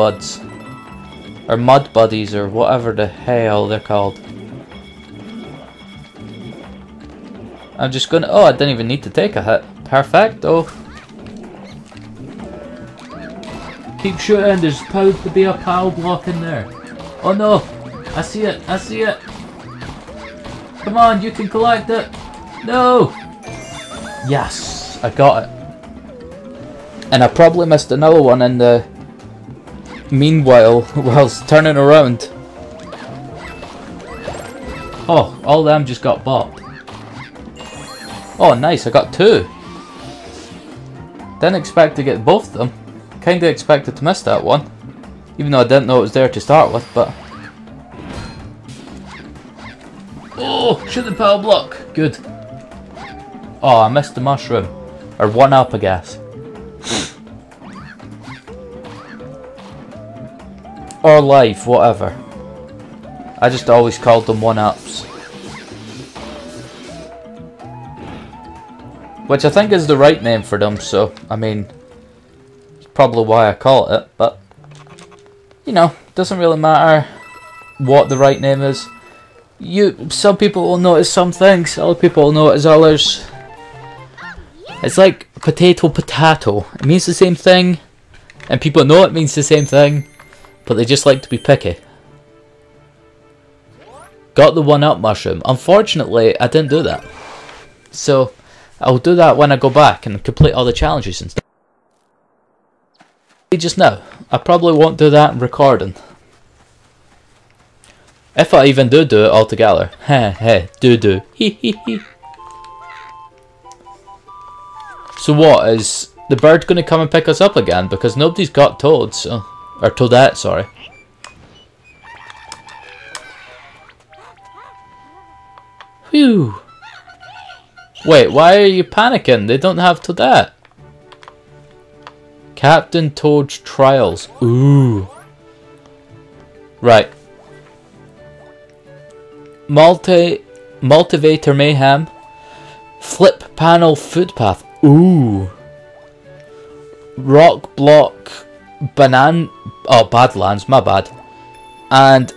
buds. Or mud buddies, or whatever the hell they're called. I'm just gonna... Oh, I didn't even need to take a hit. Perfect. Oh. Keep shooting, there's supposed to be a pile block in there. Oh no! I see it, I see it! Come on, you can collect it! No! Yes! I got it. And I probably missed another one in the... meanwhile, whilst turning around. Oh, all them just got bopped. Oh nice, I got two. Didn't expect to get both of them. Kinda expected to miss that one. Even though I didn't know it was there to start with, but... Oh! Shoot the power block! Good. Oh, I missed the mushroom. Or one up, I guess. Or life, whatever. I just always called them one-ups. Which I think is the right name for them, so, I mean... It's probably why I call it, but... You know, doesn't really matter what the right name is. Some people will notice some things, other people will notice others. It's like potato potato. It means the same thing, and people know it means the same thing, but they just like to be picky. Got the one-up mushroom. Unfortunately, I didn't do that. So, I'll do that when I go back and complete all the challenges and stuff. Just now, I probably won't do that in recording. If I even do it altogether. Heh heh, do. Hee hee hee. So what, is the bird going to come and pick us up again? Because nobody's got toads, so... Or Toadette, sorry. Phew. Wait, why are you panicking? They don't have Toadette. Captain Toad's Trials. Ooh. Right. Multivator Mayhem. Flip Panel Footpath. Ooh. Rock Block Badlands, my bad. And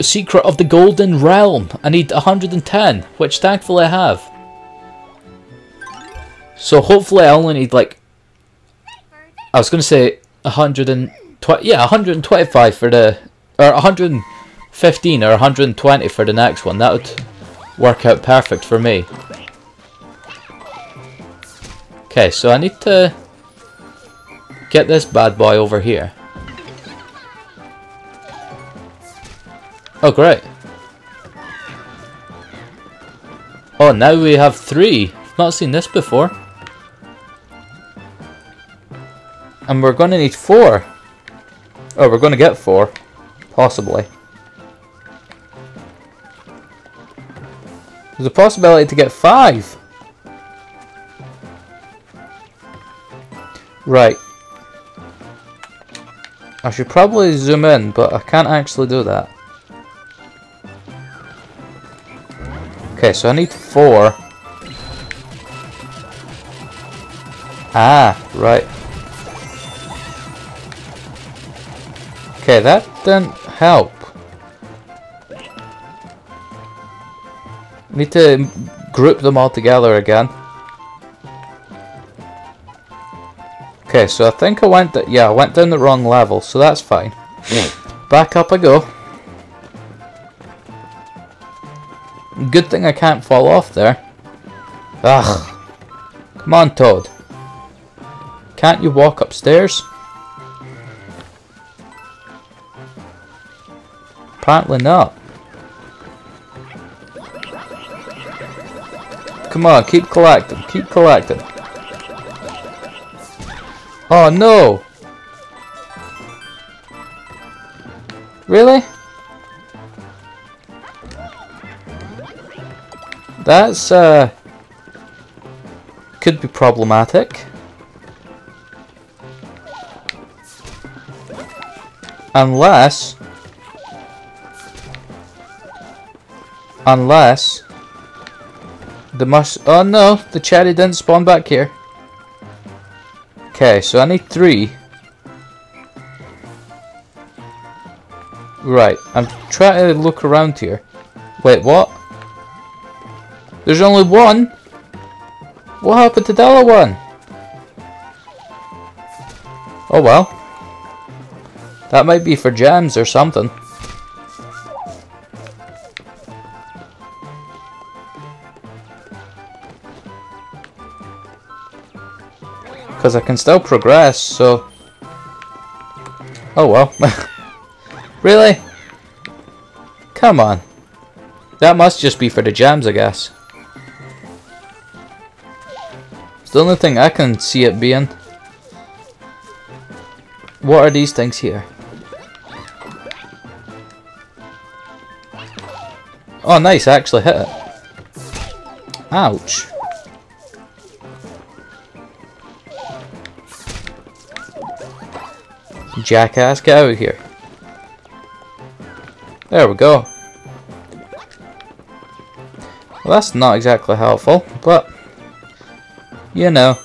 Secret of the Golden Realm. I need 110, which thankfully I have. So hopefully I only need like... I was going to say 120, yeah, 125 for the, or 115 or 120 for the next one. That would work out perfect for me. Okay, so I need to get this bad boy over here. Oh, great. Oh, now we have three. I've not seen this before. And we're going to need four. Oh, we're going to get four. Possibly. There's a possibility to get five. Right. I should probably zoom in, but I can't actually do that. Okay, so I need four. Ah, right. Okay, that didn't help. Need to group them all together again. Okay, so I think I went... yeah, I went down the wrong level, so that's fine. Back up I go. Good thing I can't fall off there. Ugh. Come on, Toad. Can't you walk upstairs? Apparently not. Come on, keep collecting, keep collecting. Oh no! Really? That's could be problematic. Unless the oh no, the cherry didn't spawn back here. Okay, so I need three. Right, I'm trying to look around here. Wait, what? There's only one? What happened to the other one? Oh well. That might be for gems or something. Because I can still progress, so... Oh well. Really? Come on. That must just be for the gems, I guess. It's the only thing I can see it being. What are these things here? Oh nice, I actually hit it. Ouch. Jackass, get out of here. There we go. Well, that's not exactly helpful, but... You know.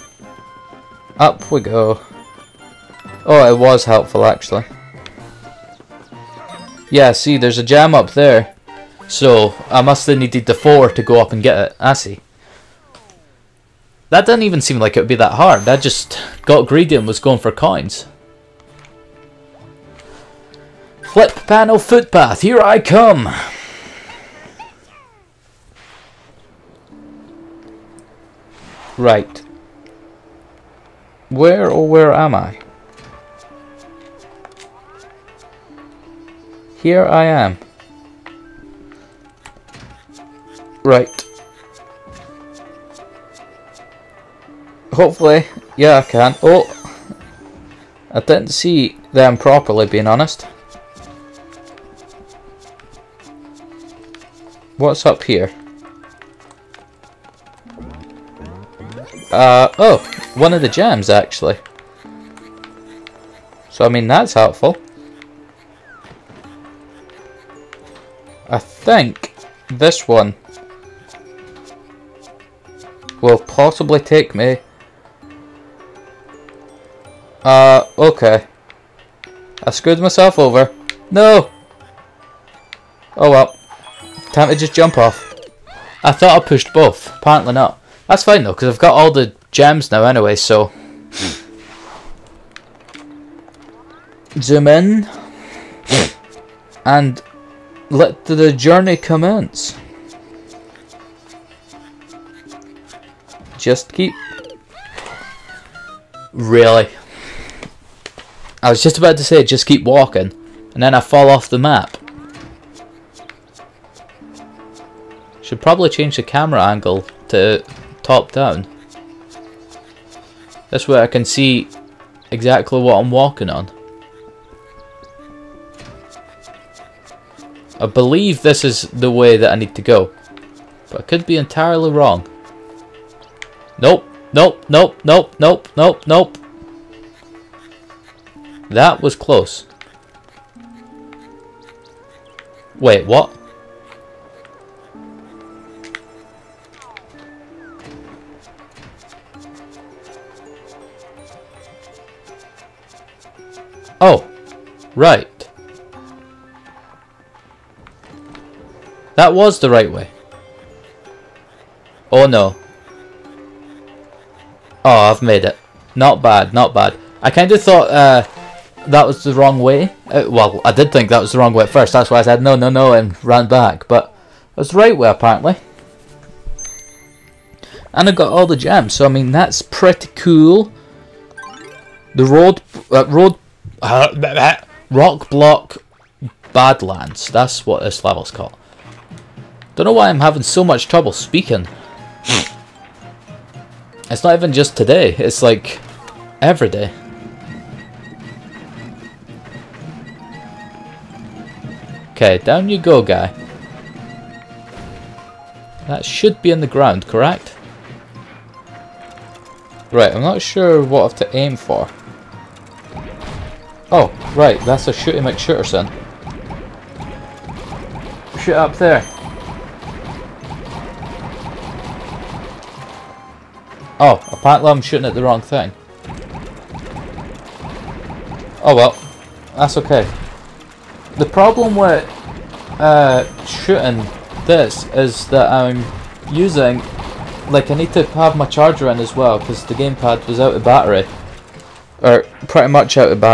Up we go. Oh, it was helpful, actually. Yeah, see, there's a gem up there. So, I must have needed the 4 to go up and get it. I see. That didn't even seem like it would be that hard. I just got greedy and was going for coins. Flip panel footpath, here I come! Right. Where or where am I? Here I am. Right. Hopefully, yeah I can. Oh! I didn't see them properly, being honest. What's up here? Oh, one of the gems actually. So I mean that's helpful. I think this one will possibly take me. Okay. I screwed myself over. No! Oh well. Time to just jump off. I thought I pushed both. Apparently not. That's fine though, because I've got all the gems now anyway, so... Zoom in. And let the journey commence. Just keep... Really? I was just about to say, just keep walking. And then I fall off the map. Should probably change the camera angle to top down. This way I can see exactly what I'm walking on. I believe this is the way that I need to go. But I could be entirely wrong. Nope, nope, nope, nope, nope, nope, nope. That was close. Wait, what? Oh, right. That was the right way. Oh no. Oh, I've made it. Not bad, not bad. I kind of thought that was the wrong way. Well, I did think that was the wrong way at first. That's why I said no, no, no and ran back. But it was the right way apparently. And I got all the gems. So, I mean, that's pretty cool. The rock block Badlands. That's what this level's called. Don't know why I'm having so much trouble speaking. It's not even just today. It's like every day. Okay, down you go, guy. That should be in the ground, correct? Right, I'm not sure what I have to aim for. Oh, right, that's a shooty McShooter, son. Shoot up there. Oh, apparently I'm shooting at the wrong thing. Oh well, that's okay. The problem with shooting this is that I'm using, like, I need to have my charger in as well because the gamepad was out of battery, or pretty much out of battery.